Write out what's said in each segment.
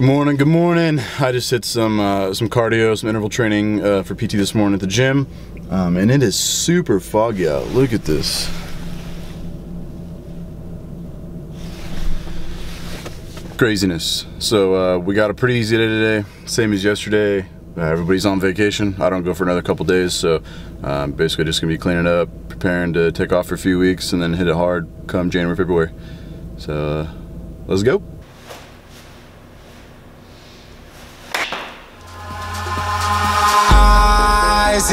Good morning, good morning. I just did some cardio, some interval training for PT this morning at the gym. And it is super foggy out. Look at this. Craziness. So we got a pretty easy day today, same as yesterday. Everybody's on vacation. I don't go for another couple days, so basically just gonna be cleaning up, preparing to take off for a few weeks and then hit it hard come January, February. So let's go. Eyes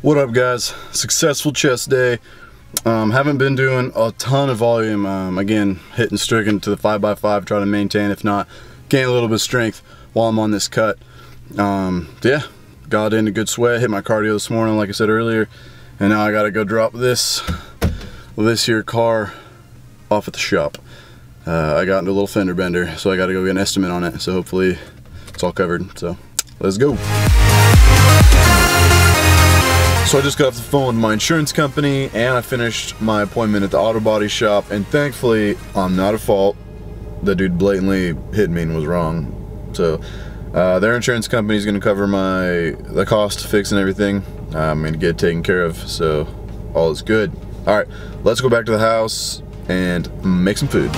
What up, guys? Successful chest day. Haven't been doing a ton of volume. Again, hitting stricken to the 5x5, trying to maintain, if not gain a little bit of strength while I'm on this cut. Yeah, got in a good sweat, hit my cardio this morning like I said earlier, and now I gotta go drop this here car off at the shop. I got into a little fender bender, so I gotta go get an estimate on it, so hopefully it's all covered. So let's go. So I just got off the phone with my insurance company and I finished my appointment at the auto body shop, and thankfully I'm not at fault. The dude blatantly hit me and was wrong. So their insurance company is going to cover the cost to fix and everything. I'm going to get it taken care of, so all is good. Alright, let's go back to the house and make some food.